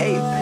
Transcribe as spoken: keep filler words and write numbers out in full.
Amen.